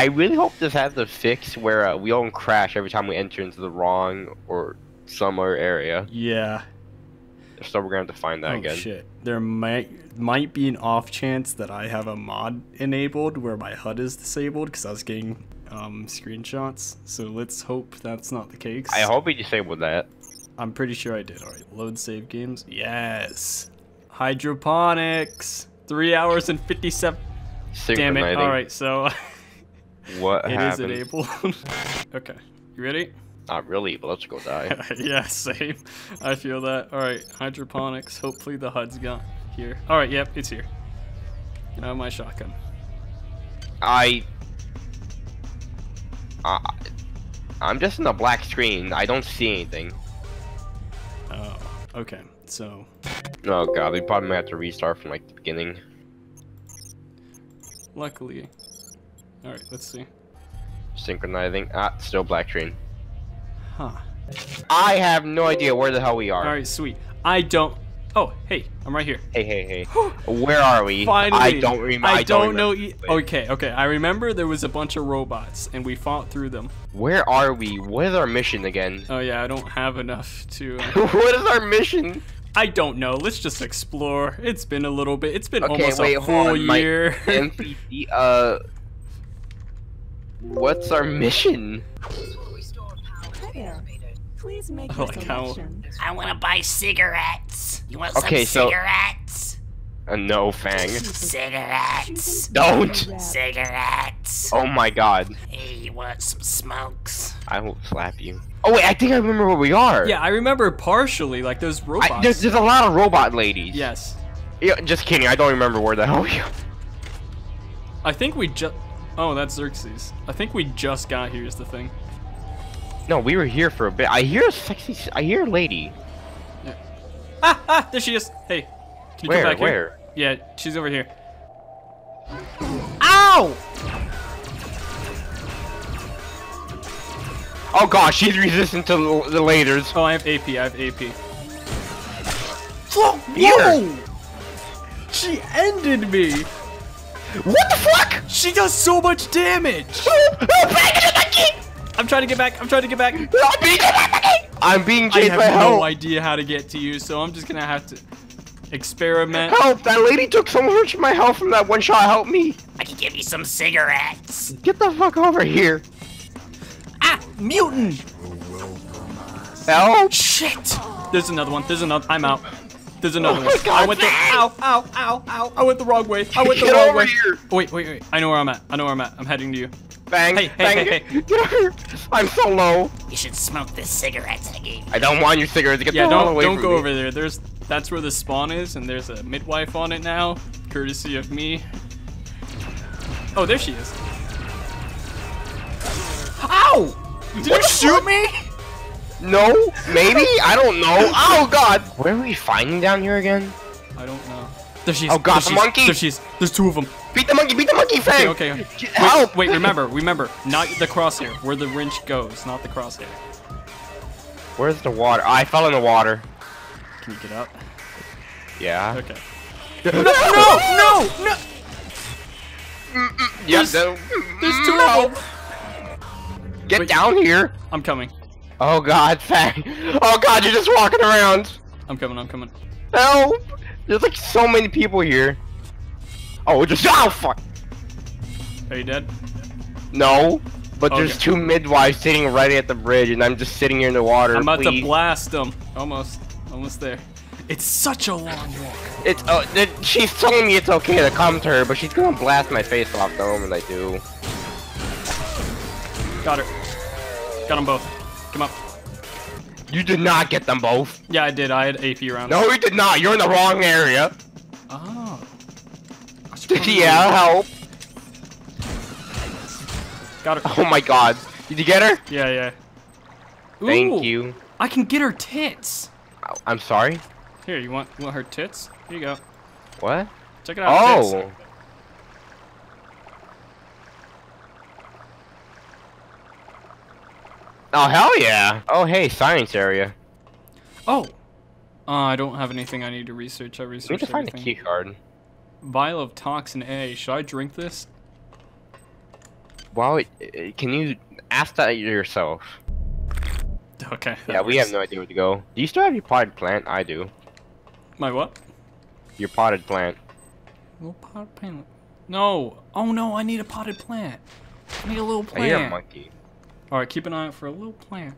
I really hope this has a fix where we don't crash every time we enter into the wrong or similar area. Yeah. So we're going to have to find that again. Oh, shit. There might be an off chance that I have a mod enabled where my HUD is disabled because I was getting screenshots. So let's hope that's not the case. I hope he disabled that. I'm pretty sure I did. All right. Load save games. Yes. Hydroponics. 3 hours and 57. Damn it. All right. So what happened? It is enabled. Okay. You ready? Not really, but let's go die. Yeah, same. I feel that. All right, hydroponics. Hopefully the HUD's gone here. All right, yep, it's here. Get out of my shotgun. I'm just in a black screen. I don't see anything. Oh, okay. So. Oh god, we probably might have to restart from like the beginning. Luckily. All right, let's see. Synchronizing. Ah, still black screen. Huh. I have no idea where the hell we are. All right, sweet. I don't. Oh, hey, I'm right here. Hey. Where are we? Finally. I don't know. Okay. I remember there was a bunch of robots and we fought through them. Where are we? What is our mission again? Oh yeah, I don't have enough to. What is our mission? I don't know. Let's just explore. It's been a little bit. It's been almost a whole year. NPC, what's our mission? Please make a selection. I want to buy cigarettes. You want some cigarettes? No, Fang. Cigarettes. Don't. Cigarettes. Oh my god. Hey, you want some smokes? I will slap you. Oh wait, I think I remember where we are. Yeah, I remember partially, like those robots. There's a lot of robot ladies. Yes. Yeah, just kidding. I don't remember where the hell we are. I think we just... Oh, that's Xerxes. I think we just got here is the thing. No, we were here for a bit. I hear a sexy. I hear a lady. Yeah. Ah, there she is. Hey, can you come back here? Where? Yeah, she's over here. Ow! Oh gosh, she's resistant to the lasers. Oh, I have AP. Whoa! Whoa! She ended me. What the fuck? She does so much damage. I'm trying to get back. I'm being chased by help. I have no idea how to get to you, so I'm just gonna have to experiment. Help! That lady took so much of my health from that one shot. Help me! I can give you some cigarettes. Get the fuck over here! Ah, mutant! Help! Shit! There's another one. I'm out. There's another one. God, I went ow! I went the wrong way. Get over here. Wait. I know where I'm at. I'm heading to you. Bang! Hey, bang. I'm so low. You should smoke this cigarette I gave you. I don't want your cigarette to get away from me. Don't go over there. That's where the spawn is, and there's a midwife on it now, courtesy of me. Oh, there she is. Ow! Did you shoot me? No, maybe? I don't know. Oh god! Where are we fighting down here again? I don't know. There she is. Oh god, the monkey! There's two of them. Beat the monkey, Fang! Okay. Help! Wait, remember, not the crosshair. Where the wrench goes, not the crosshair. Where's the water? I fell in the water. Can you get up? Yeah. Okay. No! Yeah, there's two of them. Get down here. I'm coming. Oh god, Fang. Oh god, you're just walking around. I'm coming. Help! There's like so many people here. Oh, fuck. Are you dead? No, but there's two midwives sitting right at the bridge, and I'm just sitting here in the water. I'm about to blast them. Almost there. It's such a long walk. It's she's telling me it's okay to come to her, but she's gonna blast my face off the moment I do. Got her. Got them both. Come up. You did not get them both. Yeah, I did. I had AP rounds. No, you did not. You're in the wrong area. Oh. Yeah, help. Got her. Oh my god. Did you get her? Yeah. Thank you. I can get her tits. I'm sorry? Here, you want her tits? Here you go. What? Check it out. Oh. Oh, hell yeah. Oh, hey, science area. Oh. I don't have anything I need to research. I need to find a key card. Vial of toxin A. Should I drink this? Why would, can you ask that yourself? Okay. Yeah, we have no idea where to go. Do you still have your potted plant? I do. My what? Your potted plant. Little potted plant. No. Oh no, I need a potted plant. I need a little plant. I hear a monkey. Alright, keep an eye out for a little plant.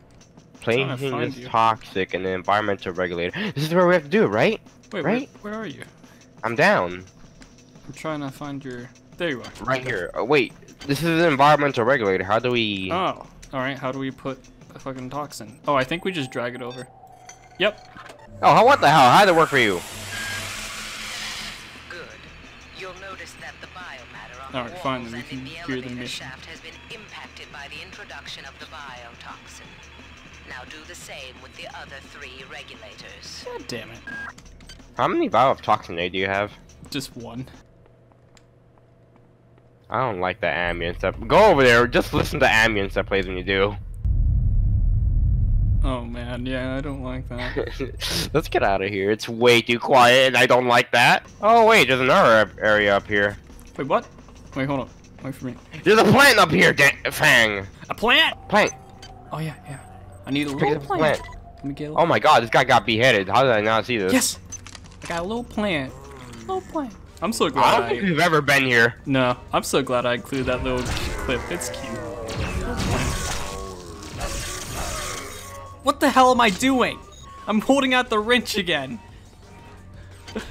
Planting is toxic and an environmental regulator. This is where we have to do it, right? Wait, right? Where are you? I'm down. I'm trying to find your... There you are. Right here. Oh, wait. This is an environmental regulator. How do we... Oh. Alright, how do we put a fucking toxin? Oh, I think we just drag it over. Yep. Oh, what the hell? How'd it work for you? Good. You'll notice that the biomatter on the walls finally, we can and in the elevator hear the shaft has been impacted by the introduction of the biotoxin. Now do the same with the other three regulators. God damn it. How many biotoxin do you have? Just one. I don't like that ambient stuff. Go over there, just listen to ambient stuff plays when you do. Oh man, yeah, I don't like that. Let's get out of here. It's way too quiet and I don't like that. Oh wait, there's another area up here. Wait, what? Wait, hold on. Wait for me. There's a plant up here, Fang! A plant? Plant! Oh yeah, yeah. I need a little plant. Miguel. Oh my god, this guy got beheaded. How did I not see this? Yes! I got a little plant. Little plant. I'm so glad I don't think we've ever been here. No, I'm so glad I included that little clip. It's cute. What the hell am I doing? I'm holding out the wrench again.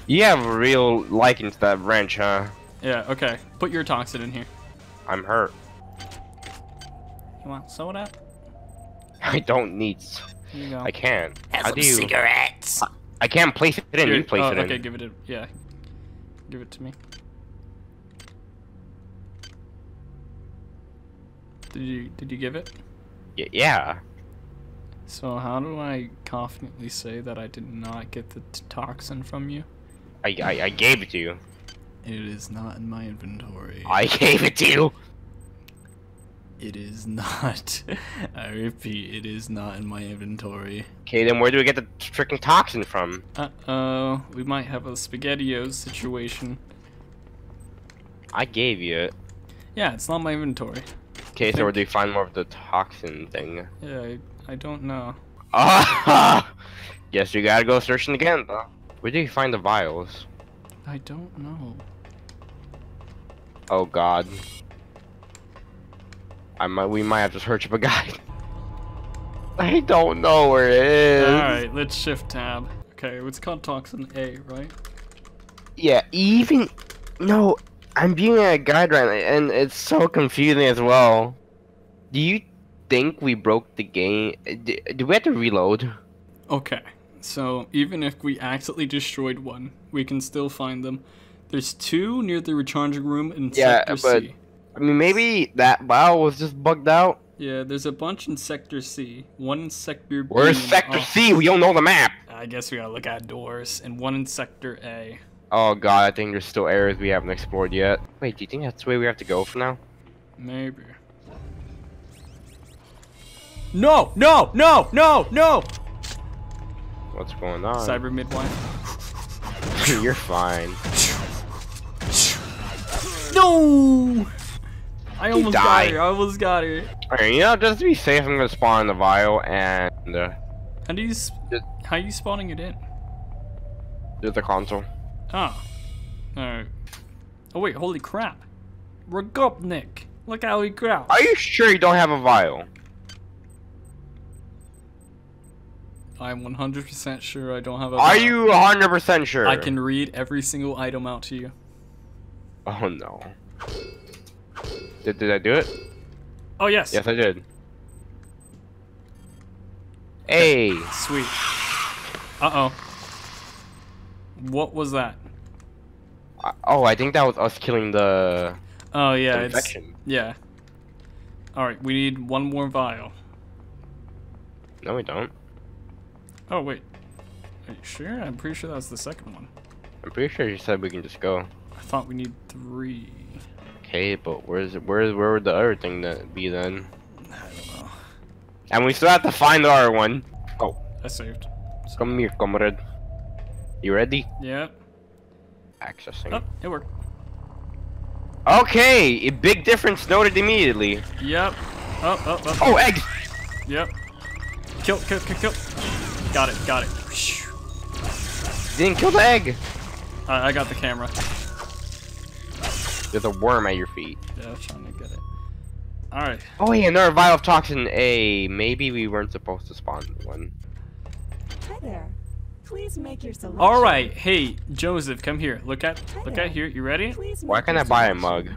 You have a real liking to that wrench, huh? Yeah, okay. Put your toxin in here. I'm hurt. You want soda? I don't need. Here you go. I can't. Have some cigarettes. I can't place it in. Here, you place it in. Okay, give it. Yeah, give it to me. Did you give it? Yeah. So how do I confidently say that I did not get the toxin from you? I gave it to you. It is not in my inventory. I gave it to you. It is not. I repeat, it is not in my inventory. Okay, then where do we get the freaking toxin from? Uh-oh, we might have a SpaghettiOs situation. I gave you it. Yeah, it's not in my inventory. Okay, so where do we find more of the toxin thing? Yeah, I don't know. Guess you gotta go searching again, though. Where do you find the vials? I don't know. Oh, God. We might have to search up a guide. I don't know where it is. Alright, let's shift tab. Okay, it's called Toxin A, right? Yeah, no, I'm viewing a guide right now, and it's so confusing as well. Do you think we broke the game? Do we have to reload? Okay, so even if we accidentally destroyed one, we can still find them. There's two near the recharging room in Sector C. I mean, maybe that vial was just bugged out. Yeah, there's a bunch in Sector C. One in Sector B. Where's Sector C? We don't know the map. I guess we gotta look at doors. And one in Sector A. Oh, God, I think there's still areas we haven't explored yet. Wait, do you think that's the way we have to go for now? Maybe. No! No! No! No! No! What's going on? Cyber midwife. You're fine. No! I almost got her. I almost got her. Alright, you know, just to be safe, I'm gonna spawn the vial and. How are you spawning it in? There's the console. Oh. Alright. Oh wait! Holy crap! Rogopnik! Look how he growls. Are you sure you don't have a vial? I'm 100% sure I don't have a vial. Are you 100% sure? I can read every single item out to you. Oh no. Did I do it? Oh, yes. Yes, I did. Hey. Sweet. Uh-oh. What was that? Oh, I think that was us killing the... Oh, yeah. The infection. Yeah. All right, we need one more vial. No, we don't. Oh, wait. Are you sure? I'm pretty sure that was the second one. I'm pretty sure you said we can just go. I thought we need three. Okay, but where would the other thing that be then? I don't know. And we still have to find the other one. Oh. I saved. Come here, comrade. You ready? Yeah. Accessing. Oh, it worked. Okay, a big difference noted immediately. Yep. Oh, oh, oh. Oh, eggs! Yep. Kill, kill, kill, kill. Got it, got it. Didn't kill the egg. I got the camera. There's a worm at your feet. Yeah, I was trying to get it. Alright. Oh yeah, another vial of toxin A. Maybe we weren't supposed to spawn one. Hi there. Please make your selection. Alright, hey, Joseph, come here. Look at here. You ready? Why can't I buy a mug?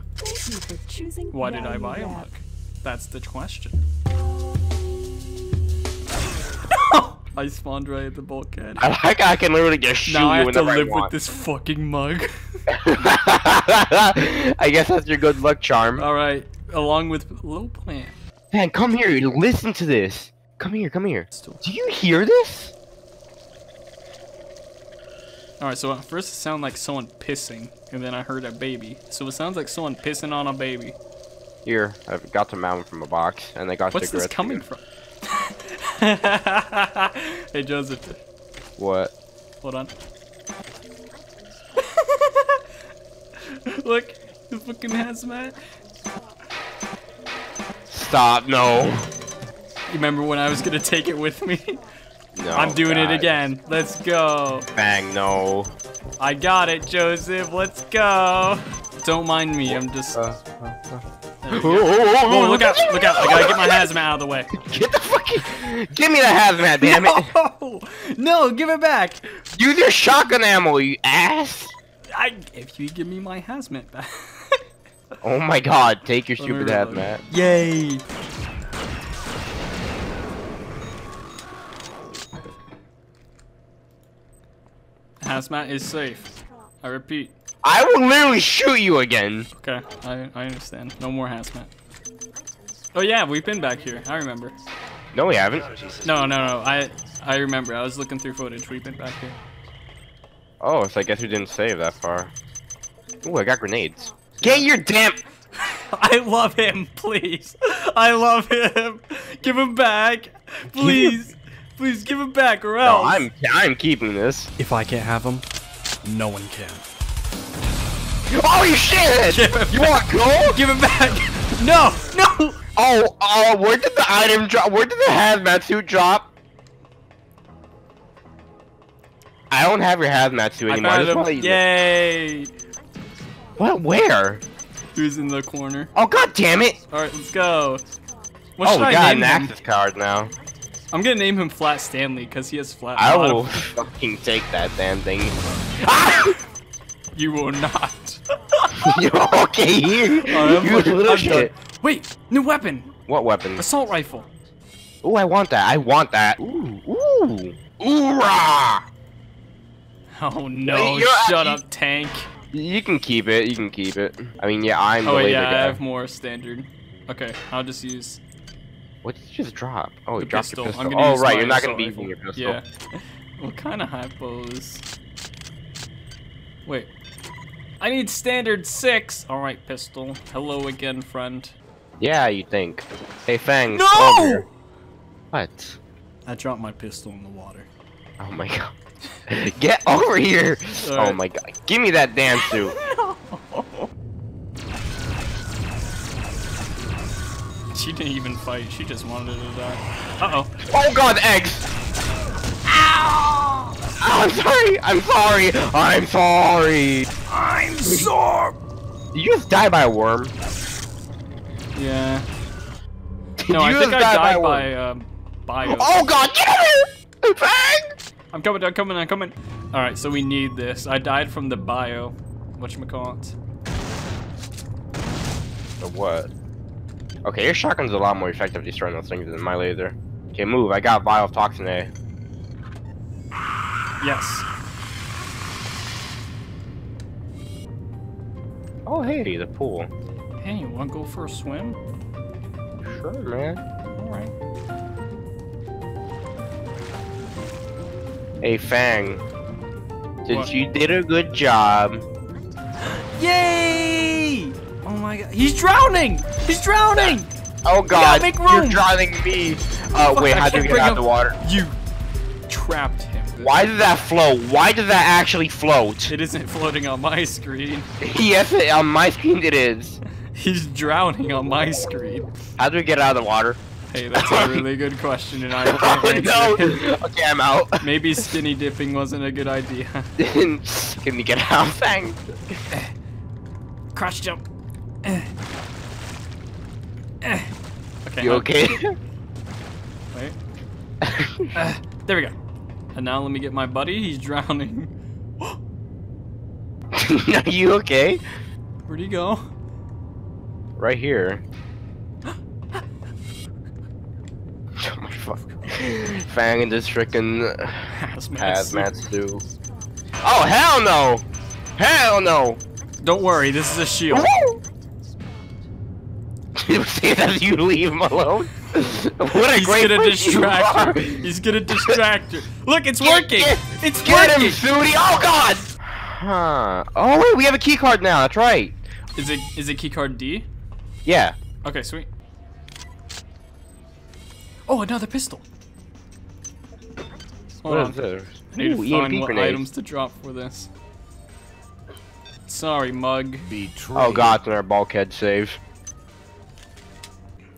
Why did I buy a mug? That's the question. I spawned right at the bulkhead. I can literally just shoot now you whenever I want. Now I have to live with this fucking mug. I guess that's your good luck charm. Alright, along with a little plant. Man, come here, listen to this. Come here, come here. Do you hear this? Alright, so at first it sounded like someone pissing, and then I heard a baby. So it sounds like someone pissing on a baby. Here, I've got some mountain from a box, and I got cigarettes. What's this coming from? Hey Joseph. What? Hold on. Look, the fucking hazmat. Stop! No. You remember when I was gonna take it with me? No. I'm doing it again. Let's go. Bang! No. I got it, Joseph. Let's go. Don't mind me. I'm just. Whoa, look out! Look out! I gotta get my hazmat out of the way. Get the fucking! Give me the hazmat, damn it! No, give it back! Use your shotgun ammo, you ass! If you give me my hazmat back. Oh my god! Take your stupid hazmat. Yay! Hazmat is safe. I repeat. I will literally shoot you again. Okay, I understand. No more hazmat. Oh yeah, we've been back here. I remember. No, we haven't. No, no, no. I remember. I was looking through footage. We've been back here. Oh, so I guess we didn't save that far. Ooh, I got grenades. Get your damn... I love him, please. I love him. Give him back. Please. Please give him back or else. No, I'm keeping this. If I can't have him, no one can. Oh, you shit! You want gold? Give it back! No! No! Oh, oh, where did the item drop? Where did the hazmat suit drop? I don't have your hazmat suit anymore. I found him. Yay! What? Where? Who's in the corner? Oh, god damn it! Alright, let's go. What should I name him? Oh, we got an access card now. I'm gonna name him Flat Stanley, because he has flat... I will fucking take that damn thing. Ah! You will not. You're okay here. Wait, new weapon. What weapon? Assault rifle. Ooh, I want that. I want that. Ooh, ooh, oorah. Oh no! Wait, shut up, tank. You can keep it. You can keep it. I mean, yeah, I'm. Oh the laser guy. I have more standard. Okay, I'll just use. What did you just drop? Oh, you dropped your pistol. Oh right, you're not gonna be using your pistol. Yeah. What kind of hypos? Wait. I need standard 6. All right, pistol. Hello again, friend. Yeah, you think. Hey, Fang. No! What? I dropped my pistol in the water. Oh my god. Get over here! Right. Oh my god. Give me that damn suit. No. She didn't even fight. She just wanted to die. Uh-oh. Oh god, eggs! Ow! I'm sorry! I'm sorry! I'm sorry! I'm sorry! Did you just die by a worm? Yeah. No, I think I died by a... Oh god! Get over here! I'm coming, I'm coming, I'm coming! Alright, so we need this. I died from the bio. Whatchamacallit. The what? Okay, your shotgun's a lot more effective destroying those things than my laser. Okay, move. I got vial of toxin A. Yes. Oh, hey, the pool. Hey, you want to go for a swim? Sure, man. Alright. Hey, Fang. Since you did a good job. Yay! Oh my god. He's drowning! He's drowning! Oh god, you're drowning me. Wait, how do you get out of the water? You trapped him. Why did that flow? Why did that actually float? It isn't floating on my screen. Yes, on my screen it is. He's drowning on my screen. How do we get out of the water? Hey, that's a really good question, and I don't know. No. Okay, I'm out. Maybe skinny dipping wasn't a good idea. Can you get out? Thanks. Crash jump. Okay. You okay? Wait. There we go. And now let me get my buddy. He's drowning. Are you okay? Where'd he go? Right here. Oh my fuck. Fang in this frickin' hazmat suit. Oh, hell no! Hell no! Don't worry, this is a shield. You say that you leave him alone? What a He's gonna distract her. Look, it's working! It's working! Get him, Sudi! Oh god! Huh. Oh wait, we have a key card now, that's right. Is it key card D? Yeah. Okay, sweet. Oh, another pistol. Hold on. I need to find what items to drop for this. Sorry, Mug. Oh god, our bulkhead save.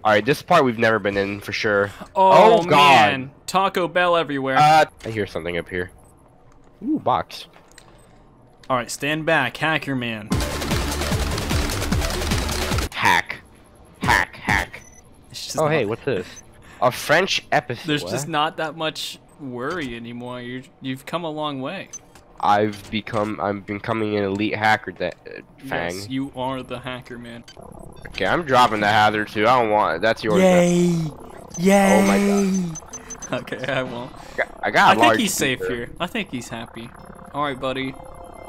Alright, this part we've never been in for sure. Oh, god. Man. Taco Bell everywhere. I hear something up here. Ooh, box. Alright, stand back, hacker man. Hack. Hack, hack. Oh, hey, what's this? A French episode. There's just not that much worry anymore. You've come a long way. I've becoming an elite hacker, Fang. Yes, you are the hacker, man. Okay, I'm dropping the hazard too. I don't want it. That's yours. Yay! Yay! Oh my god. Okay, I won't. I think he's safe here. I think he's happy. All right, buddy.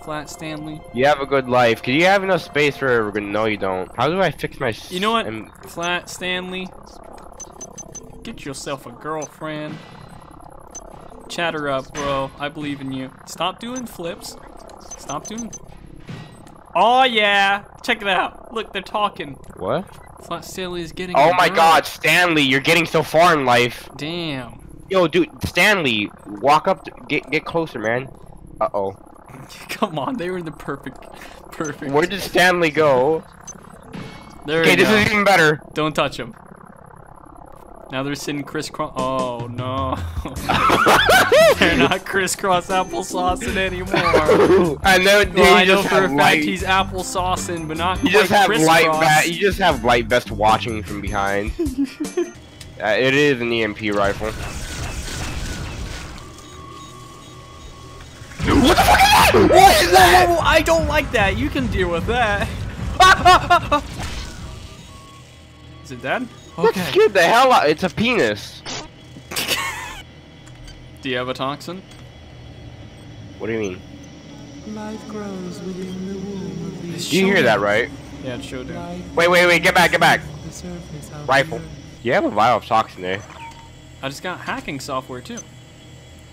Flat Stanley. You have a good life. Can you have enough space for everyone? No, you don't. How do I fix my? You know what? Flat Stanley. Get yourself a girlfriend. Chatter up, bro. I believe in you. Stop doing flips. Stop doing... Oh, yeah. Check it out. Look, they're talking. What? Flat Stanley is getting... Oh, my God. Stanley, you're getting so far in life. Damn. Yo, dude. Stanley, walk up. Get closer, man. Uh-oh. Come on. They were the perfect... Where did Stanley go? There we go. Okay, this is even better. Don't touch him. Now they're sitting crisscross. Oh no! They're not crisscross applesaucing anymore. I know. Well, I know for a fact he's applesaucing, but not. You just have You just have light vest watching from behind. It is an EMP rifle. What the fuck is that? What is that? No, I don't like that. You can deal with that. Is it dead? Okay. That scared the hell out. It's a penis. Do you have a toxin? What do you mean? Life grows within the womb of these you hear that, right? Yeah, it sure did. Wait, get back. Rifle. You have a vial of toxin there. I just got hacking software, too.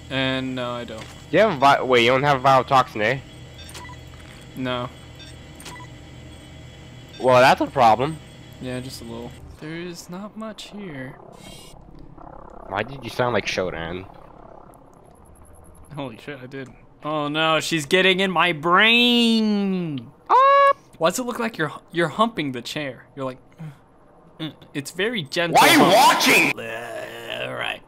And no, I don't. You have a vial. Wait, you don't have a vial of toxin, eh? No. Well, that's a problem. Yeah, just a little. There is not much here. Why did you sound like Shodan? Holy shit, I did. Oh no, she's getting in my brain! Ah! Why does it look like you're humping the chair? You're like... It's very gentle. Why are you watching? Alright.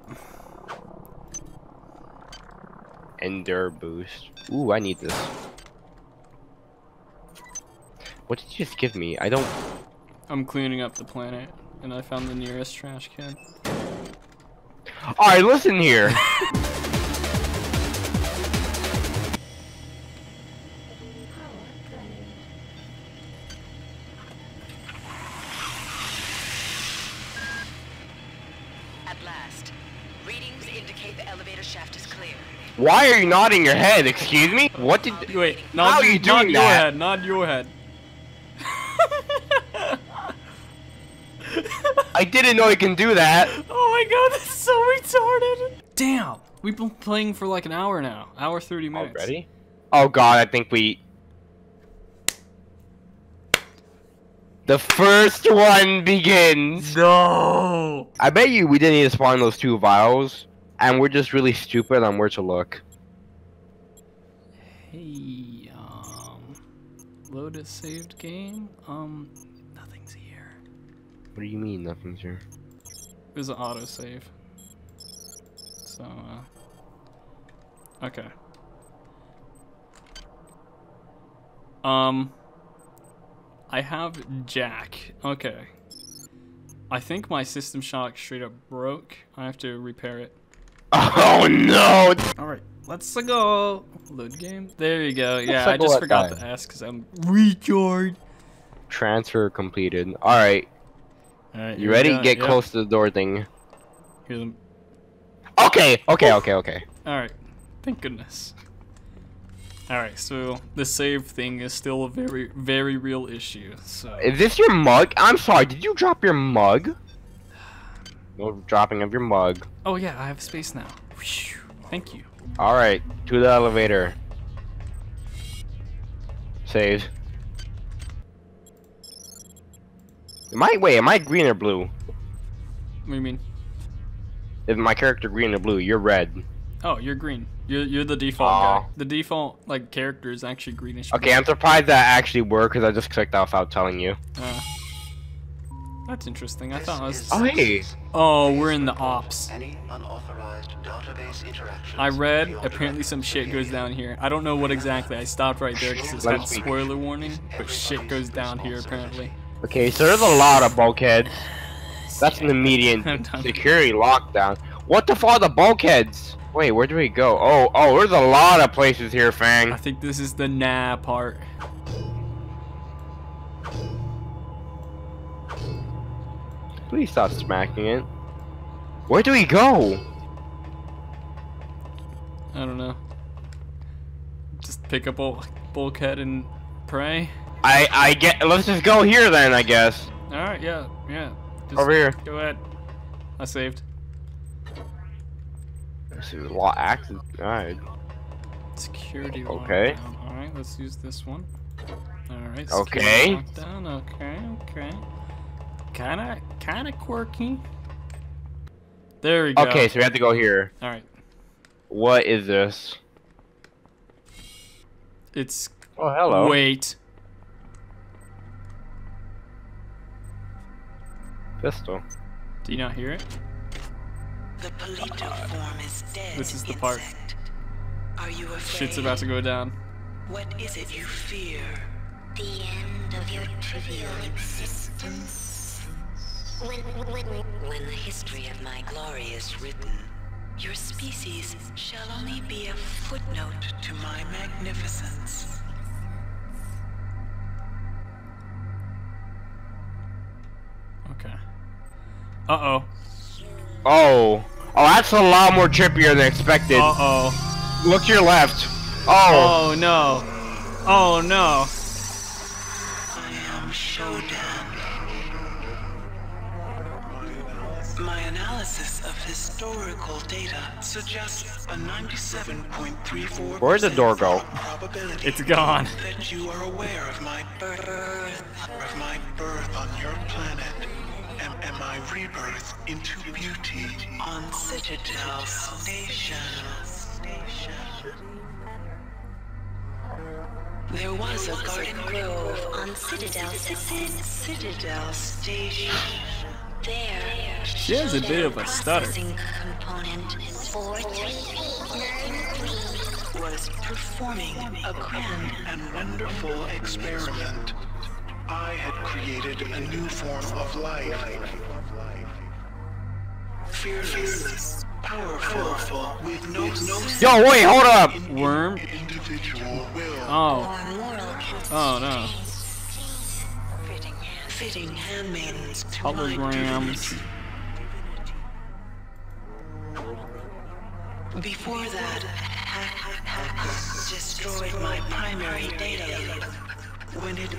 Endure boost. Ooh, I need this. What did you just give me? I don't... I'm cleaning up the planet. And I found the nearest trash can. Alright, listen here. At last, readings indicate the elevator shaft is clear. Why are you nodding your head? Excuse me? What did wait? How are you doing that? Nod your head. I didn't know you can do that. Oh my god, that's so retarded. Damn, we've been playing for like an hour now. Hour 30 minutes. Already? Oh god, I think we... The first one begins. No. I bet you we didn't need to spawn those two vials, and we're just really stupid on where to look. Hey, load a saved game? Nothing's here. What do you mean nothing's here? It was an autosave. So, okay. I have Jack. Okay. I think my System Shock straight up broke. I have to repair it. Oh no! Alright, let's go! Load game? There you go. Yeah, I just forgot to ask because I'm retarded. Transfer completed. Alright. Alright. You ready? Get close to the door thing. Here's them. Okay! Okay, okay, okay. Alright. Thank goodness. Alright, so the save thing is still a very, very real issue, so... Is this your mug? I'm sorry, did you drop your mug? No dropping of your mug. Oh yeah, I have space now. Thank you. Alright, to the elevator. Saved. Wait, am I green or blue? What do you mean? Is my character green or blue? You're red. Oh, you're green. You're the default guy. The default like character is actually greenish. Okay, I'm surprised that actually worked because I just clicked off without telling you. That's interesting. I thought I was. Oh hey. Oh, we're in the ops. Any unauthorized database interactions. I read apparently some shit goes down here. I don't know what exactly. I stopped right there because it's got spoiler warning, but shit goes down here apparently. Okay, so there's a lot of bulkheads. That's an immediate security lockdown. What the fuck, the bulkheads? Wait, where do we go? Oh, there's a lot of places here, Fang. I think this is the nah part. Please stop smacking it. Where do we go? I don't know. Just pick up a bulkhead and pray. I get. Let's just go here then, I guess. All right, yeah. Just over here. Go ahead. I saved. This is a lot of axes. Alright. Security lockdown. Okay. Alright, let's use this one. Alright. Okay. Okay. Kinda quirky. There we go. Okay, so we have to go here. Alright. What is this? It's... Oh, hello. Wait. Pistol. Do you not hear it? The Polito form is dead. This is the part. Are you afraid? Shit's about to go down. What is it you fear? The end of your trivial existence. When the history of my glory is written, your species shall only be a footnote to my magnificence. Okay. Uh-oh. Oh, that's a lot more trippier than expected. Uh-oh. Look to your left. Oh. Oh, no. Oh, no. I am Shodan. My analysis of historical data suggests a 97.34%. Where'd the door go? It's gone. That you are aware of my birth on your planet. And my rebirth into beauty on Citadel Station. There was a garden grove on Citadel Station. There. She has a bit of a stutter. Component 4393 was performing a grand and wonderful experiment. I had created a new form of life. Fearless, powerful, with no... Yo, wait, hold up! Worm? Oh. Oh, no. Fitting handmaidens to holograms. Before that, hackers destroyed my primary data.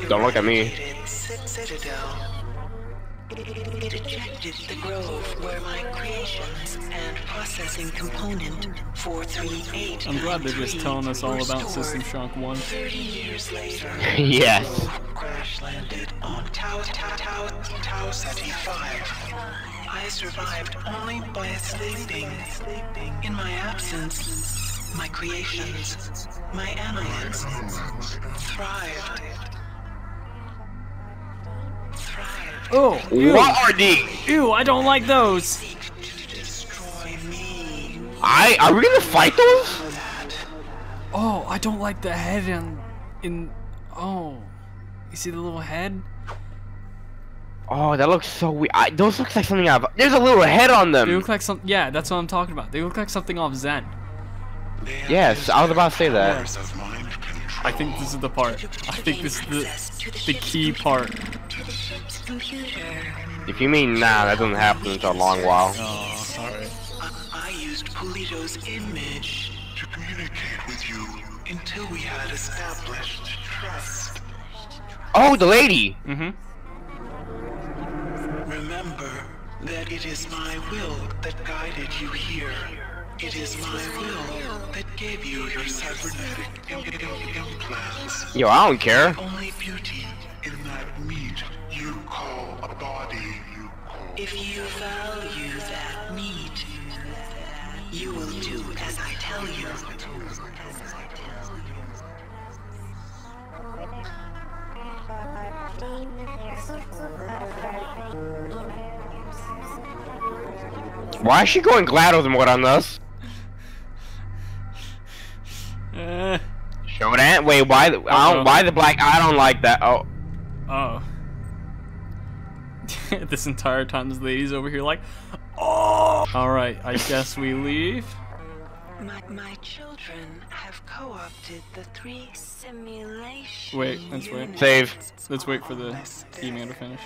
Don't look at me. Citadel. It ejected the grove where my creations and processing component 438. I'm glad they're just telling us all about System Shock 1. 30 years later, yes. The grove crash landed on Tau 75. I survived only by sleeping. In my absence, my creations My alliance thrived. Oh, what are these? Ew, I don't like those. Are we gonna fight those? Oh, I don't like the head oh, you see the little head? Oh, that looks so weird. Those look like something out of. There's a little head on them. They look like some. Yeah, that's what I'm talking about. They look like something off Zen. Yes, I was about to say that. I think this is the part. I think this is the key part. If you mean nah, that doesn't happen for a long while. Oh, sorry. I used Polito's image to communicate with you until we had established trust. Oh, the lady. Mm-hmm. Remember that it is my will that guided you here. It is my will that gave you your cybernetic implants. Yo, I don't care. The only beauty in that meat you call a body. If you value that meat, you will do as I tell you. Why is she going GLaDOS mode on us? Shodan? Wait, why the why the black? I don't like that. Oh. Oh. This entire time this lady's over here like, oh. All right, I guess we leave. My children have co-opted the 3 simulation. Wait, let's wait. Save. Let's wait for the email to finish.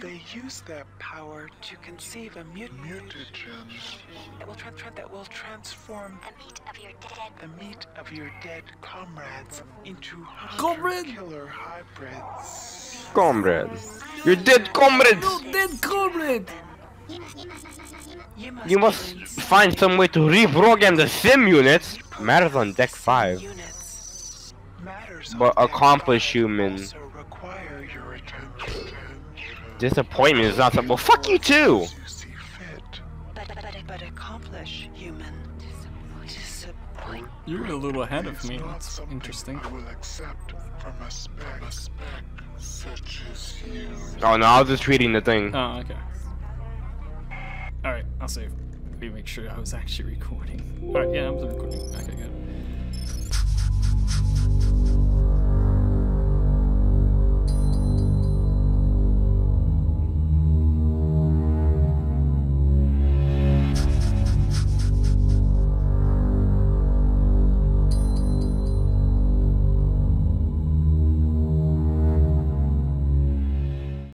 They use their power to conceive a mutagen that will transform the meat of your dead comrades into killer hybrids. Comrades, your dead comrades. Your dead comrades. You must find some way to reprogram the sim units. Matters on deck 5. But accomplish human. Disappointment is not something. Well, fuck you too. But accomplish human. You're a little ahead of me. That's interesting. Oh no, I was just reading the thing. Oh, okay. Alright, I'll save. Let me make sure I was actually recording. Alright, yeah, I was recording. Okay, good.